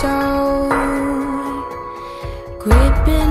so gripping.